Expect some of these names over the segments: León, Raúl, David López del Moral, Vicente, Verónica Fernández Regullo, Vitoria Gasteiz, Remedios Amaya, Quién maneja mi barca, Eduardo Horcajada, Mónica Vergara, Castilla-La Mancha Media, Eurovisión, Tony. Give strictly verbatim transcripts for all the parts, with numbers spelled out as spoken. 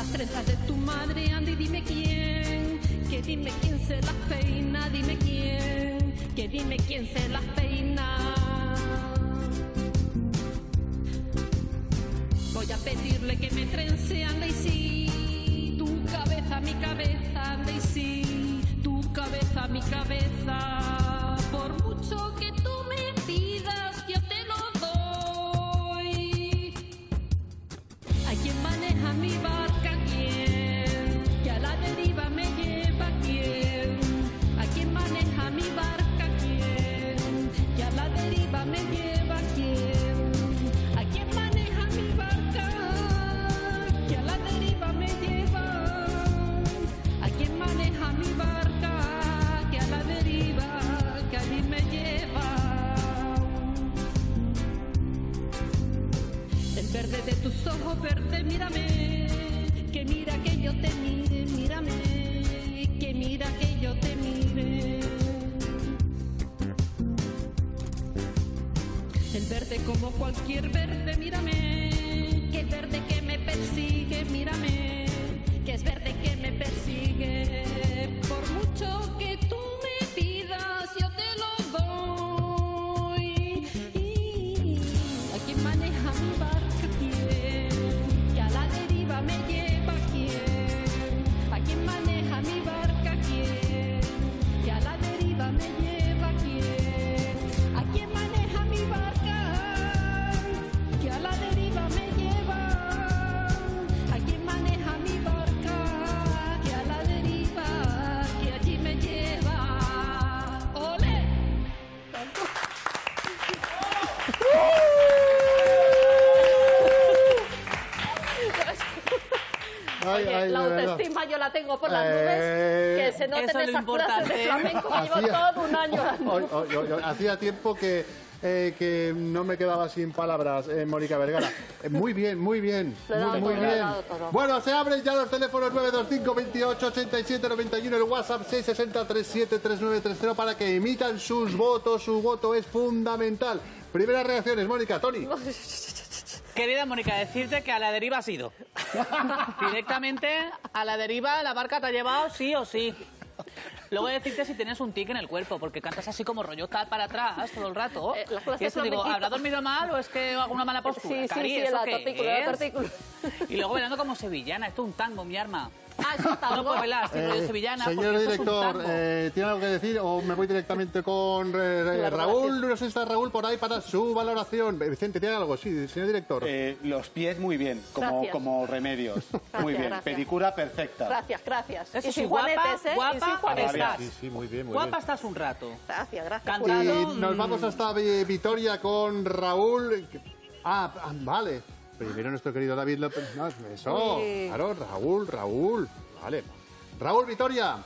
las trenzas de tu madre, anda y dime quién, que dime quién se las peina, dime quién, que dime quién se las peina. Voy a pedirle que me trence, anda y sí, tu cabeza, mi cabeza, anda y sí, tu cabeza, mi cabeza. Por mucho que tú me pidas, yo te lo doy. Hay quien maneja mi barca, quien, que a la deriva me lleva, quien. Hay quien maneja mi barca, quien, que a la deriva me lleva, quien. Verde de tus ojos, verde, mírame, que mira que yo te mire, mírame, que mira que yo te mire. El verde como cualquier verde, mírame, que es verde que me persigue, mírame, que es verde que me persigue. Por mucho que tú me pidas, yo te lo doy. Y a quien maneja mi barco, me lleva quien, a quien maneja mi barca quien, que a la deriva me lleva quien, a quien maneja mi barca, que a la deriva me lleva, a quien maneja mi barca, que a la deriva, que allí me lleva. ¡Ole! Ay, oye, ay, la autoestima yo la tengo por las eh, nubes, que se noten esas importante. Clases de flamenco que hacía, llevo todo un año. Hoy, hoy, hoy, hoy, hacía tiempo que, eh, que no me quedaba sin palabras, eh, Mónica Vergara. Eh, muy bien, muy bien, muy, muy bien. Bueno, se abren ya los teléfonos nueve dos cinco, veintiocho, ochenta y siete, noventa y uno, el WhatsApp seis sesenta, treinta y siete, treinta y nueve treinta para que emitan sus votos, su voto es fundamental. Primeras reacciones, Mónica, Tony. Querida Mónica, decirte que a la deriva has ido. Directamente a la deriva, la barca te ha llevado sí o sí. Luego decirte si tienes un tic en el cuerpo, porque cantas así como rollo tal para atrás todo el rato. Eh, y eso digo, ¿habrá dormido mal o es que hago una mala postura? Sí, Cari, sí, sí, la tortícula, la tortícula. Y luego bailando como sevillana, esto es un tango, mi arma. Ah, eso está no puedo bailar, eh, rollo sevillana. Señor director, eh, ¿tiene algo que decir o me voy directamente con eh, Raúl? No sé si está Raúl por ahí para su valoración. Vicente, ¿tiene algo? Sí, señor director. Eh, los pies muy bien, como, como remedios. Gracias, muy bien, gracias. Pedicura perfecta. Gracias, gracias. Eso, y sin guapa, juanetes, ¿eh? Guapa, y sin juanetes. Sí, sí, muy bien, muy guapa bien. Estás un rato. Gracias, gracias. Curado. Y nos vamos hasta Vitoria con Raúl. Ah, vale. Primero nuestro querido David López. No, eso. Sí. Claro, Raúl, Raúl. Vale. Raúl, Vitoria.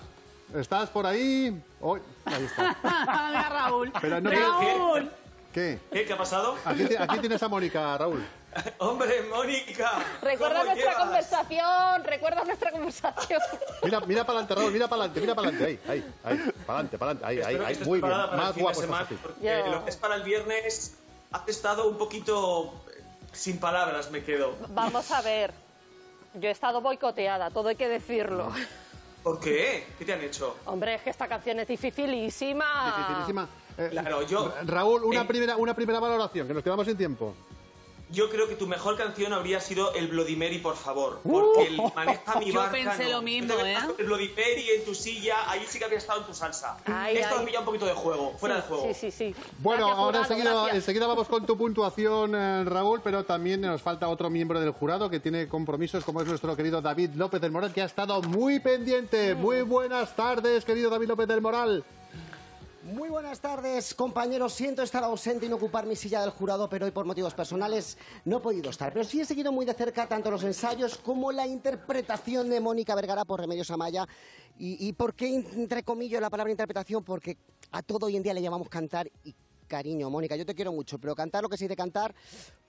¿Estás por ahí? Oh, ahí está. Mira, Raúl. Pero no, Raúl. ¿Qué? ¿Qué? ¿Qué ha pasado? Aquí, aquí tienes a Mónica, Raúl. ¡Hombre, Mónica! Recuerda nuestra llevas? conversación, recuerda nuestra conversación. Mira, mira para adelante, Raúl, mira para adelante, mira para adelante. Ahí, ahí, ahí, para adelante, para adelante. Ahí, Espero ahí, ahí. Muy bien. Más guapo estás aquí. Porque lo que es para el viernes has estado un poquito... Sin palabras me quedo. Vamos a ver. Yo he estado boicoteada, todo hay que decirlo. ¿Por qué? ¿Qué te han hecho? Hombre, es que esta canción es dificilísima. Dificilísima. Eh, claro, yo... Raúl, una, eh, primera, una primera valoración, que nos quedamos sin tiempo. Yo creo que tu mejor canción habría sido el Bloody Mary, por favor. Porque el maneja mi barca... Yo pensé no. lo mismo, ¿eh? El Bloody Mary en tu silla, ahí sí que había estado en tu salsa. Ay, Esto ay. pilla un poquito de juego, fuera sí, de juego. Sí, sí, sí. Bueno, gracias, ahora enseguida, enseguida vamos con tu puntuación, eh, Raúl, pero también nos falta otro miembro del jurado que tiene compromisos, como es nuestro querido David López del Moral, que ha estado muy pendiente. Mm. Muy buenas tardes, querido David López del Moral. Muy buenas tardes, compañeros. Siento estar ausente y no ocupar mi silla del jurado, pero hoy por motivos personales no he podido estar. Pero sí he seguido muy de cerca tanto los ensayos como la interpretación de Mónica Vergara por Remedios Amaya. ¿Y, y por qué entre comillas la palabra interpretación? Porque a todo hoy en día le llamamos cantar y cariño, Mónica, yo te quiero mucho, pero cantar lo que sí de cantar...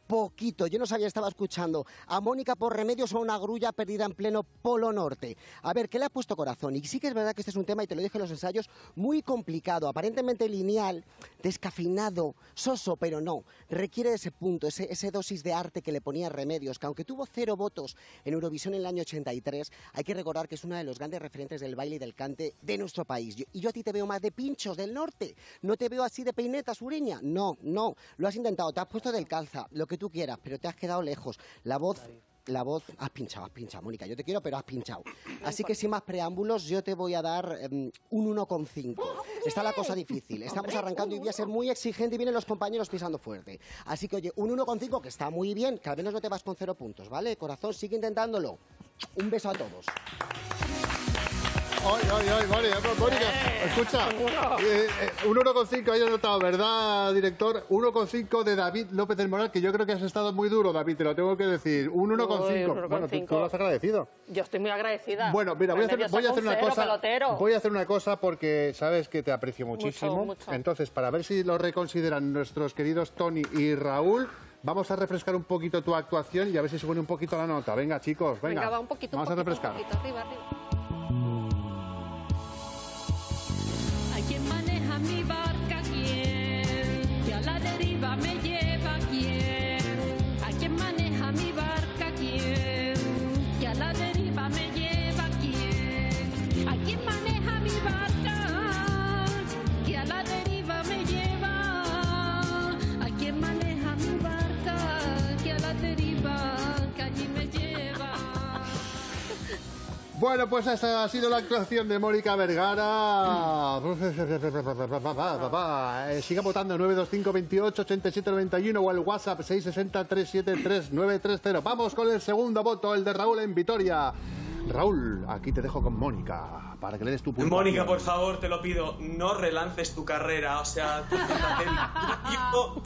poquito. Yo no sabía, estaba escuchando a Mónica por Remedios o una grulla perdida en pleno Polo Norte. A ver, ¿qué le ha puesto corazón? Y sí que es verdad que este es un tema, y te lo dije en los ensayos, muy complicado, aparentemente lineal, descafinado, soso, pero no. Requiere ese punto, ese, ese dosis de arte que le ponía Remedios, que aunque tuvo cero votos en Eurovisión en el año ochenta y tres, hay que recordar que es uno de los grandes referentes del baile y del cante de nuestro país. Yo, y yo a ti te veo más de pinchos del norte, no te veo así de peineta sureña. No, no, lo has intentado, te has puesto del calza, lo que tú quieras, pero te has quedado lejos. La voz, la voz, has pinchado, has pinchado, Mónica, yo te quiero, pero has pinchado. Así que sin más preámbulos, yo te voy a dar um, un uno coma cinco. Está la cosa difícil, estamos arrancando y voy a ser muy exigente y vienen los compañeros pisando fuerte. Así que oye, un uno coma cinco que está muy bien, que al menos no te vas con cero puntos, ¿vale? Corazón, sigue intentándolo. Un beso a todos. Oye, oye, oye, Mónica, Mónica, escucha, eh, eh, un uno coma cinco hayas notado, ¿verdad, director? uno coma cinco de David López del Moral, que yo creo que has estado muy duro, David, te lo tengo que decir. Un uno coma cinco. Bueno, tú, tú lo has agradecido. Yo estoy muy agradecida. Bueno, mira, voy a hacer, voy a hacer una cosa. Pelotero. Voy a hacer una cosa porque sabes que te aprecio muchísimo. Mucho, mucho. Entonces, para ver si lo reconsideran nuestros queridos Tony y Raúl, vamos a refrescar un poquito tu actuación y a ver si se pone un poquito la nota. Venga, chicos, venga. Venga, va un poquito, vamos un poquito, a refrescar. Un poquito, arriba, arriba. Mi barca, ¿quién? Que a la deriva me lleva, ¿quién? ¿A quién maneja mi barca, quién? Que a la deriva me lleva, ¿quién? ¿A quién maneja mi barca? Que a la deriva me lleva. ¿A quién maneja mi barca? Que a la deriva, que allí me lleva. Bueno, pues esa ha sido la actuación de Mónica Vergara. eh, siga votando nueve dos cinco, veintiocho, ochenta y siete, noventa y uno o el WhatsApp seis seis cero, tres siete tres, nueve tres cero. Vamos con el segundo voto, el de Raúl en Vitoria. Raúl, aquí te dejo con Mónica para que le des tu puntuación. Mónica, por favor, te lo pido, no relances tu carrera. O sea, tú estás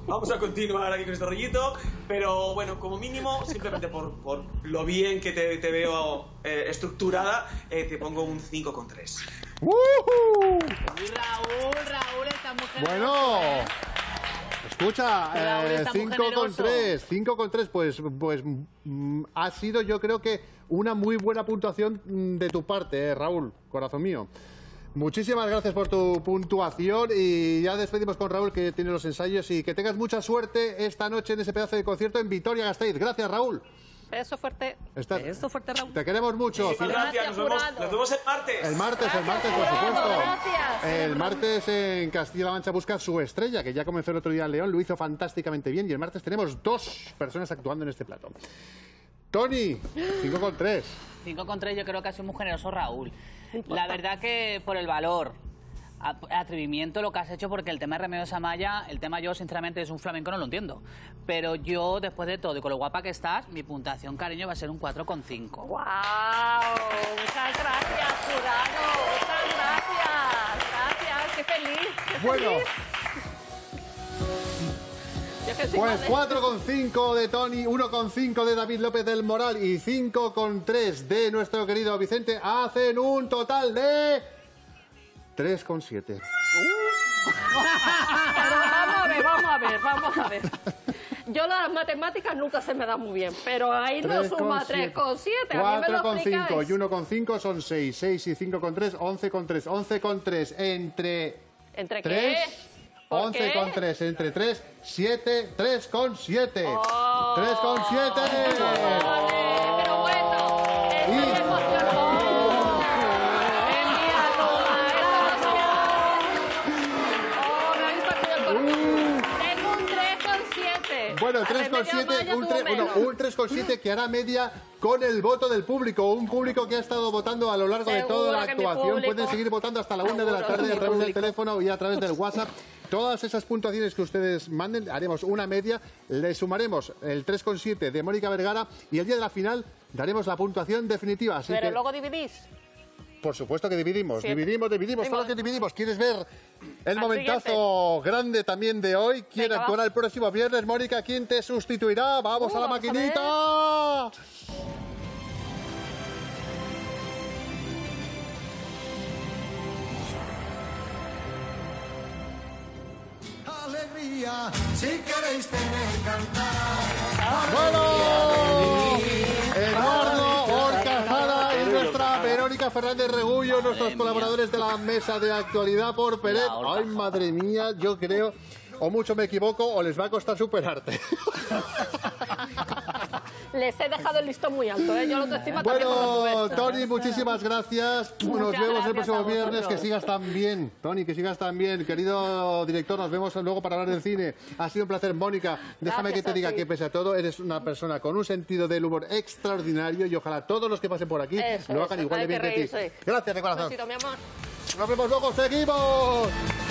vamos a continuar aquí con este rollito. Pero bueno, como mínimo, simplemente por, por lo bien que te, te veo eh, estructurada, eh, te pongo un cinco coma tres. ¡Uh! Raúl, Raúl, esta mujer. Bueno, escucha, cinco coma tres, cinco coma tres, pues, pues mm, ha sido, yo creo que, una muy buena puntuación de tu parte, eh, Raúl, corazón mío. Muchísimas gracias por tu puntuación y ya despedimos con Raúl, que tiene los ensayos, y que tengas mucha suerte esta noche en ese pedazo de concierto en Vitoria Gasteiz. Gracias, Raúl. Beso fuerte. Estás... Beso fuerte, Raúl. Te queremos mucho. Sí, gracias, nos vemos, nos vemos el martes. El martes, gracias, el martes, por supuesto. Gracias. El martes en Castilla-La Mancha busca su estrella, que ya comenzó el otro día en León, lo hizo fantásticamente bien, y el martes tenemos dos personas actuando en este plato. Tony, cinco coma tres. cinco coma tres, yo creo que ha sido muy generoso, Raúl. La verdad que por el valor, atrevimiento, lo que has hecho, porque el tema de Remedios Amaya, el tema yo sinceramente es un flamenco, no lo entiendo. Pero yo, después de todo y con lo guapa que estás, mi puntuación, cariño, va a ser un cuatro coma cinco. ¡Guau! ¡Wow! Muchas gracias, jurado. Muchas gracias. Gracias, qué feliz. Qué bueno. Feliz. Pues cuatro coma cinco de Tony, uno coma cinco de David López del Moral y cinco coma tres de nuestro querido Vicente. Hacen un total de tres coma siete. Vamos a ver, vamos a ver, vamos a ver. Yo las matemáticas nunca se me dan muy bien, pero ahí no suma tres coma siete. cuatro coma cinco y uno coma cinco son seis. seis y cinco coma tres, once coma tres. once coma tres entre... ¿Entre qué? once coma tres entre tres, siete, tres coma siete. Oh. tres coma siete. Pero bueno, es el tengo un tres coma siete. Bueno, tres coma siete, un tres coma siete que hará media con el voto del público, un público que ha estado votando a lo largo de toda la actuación. Pueden seguir votando hasta la una de la tarde a través del teléfono y a través del WhatsApp. Todas esas puntuaciones que ustedes manden, haremos una media, le sumaremos el tres coma siete de Mónica Vergara y el día de la final daremos la puntuación definitiva. Así Pero que... luego dividís. Por supuesto que dividimos, siete. dividimos, dividimos, todo lo que dividimos. ¿Quieres ver el al momentazo siguiente. grande también de hoy? ¿Quién Venga, actuará va. el próximo viernes? Mónica, ¿quién te sustituirá? ¡Vamos uh, a la vamos maquinita! A alegría, si queréis tener cantar. Bueno, Eduardo, Horcajada y nuestra Verónica Fernández Regullo, madre nuestros mía. Colaboradores de la mesa de actualidad por Pérez. Ay, madre mía, yo creo, o mucho me equivoco, o les va a costar superarte. Les he dejado el listón muy alto, ¿eh? Yo lo autoestima también. Bueno, Tony, muchísimas gracias. Muchas nos vemos gracias el próximo viernes. Que sigas tan bien, Tony, que sigas tan bien. Querido director, nos vemos luego para hablar del cine. Ha sido un placer, Mónica. Déjame gracias que te diga que, pese a todo, eres una persona con un sentido del humor extraordinario y ojalá todos los que pasen por aquí eso, lo hagan eso, igual de bien que ti. Gracias de corazón. Besito, mi amor. Nos vemos luego, seguimos.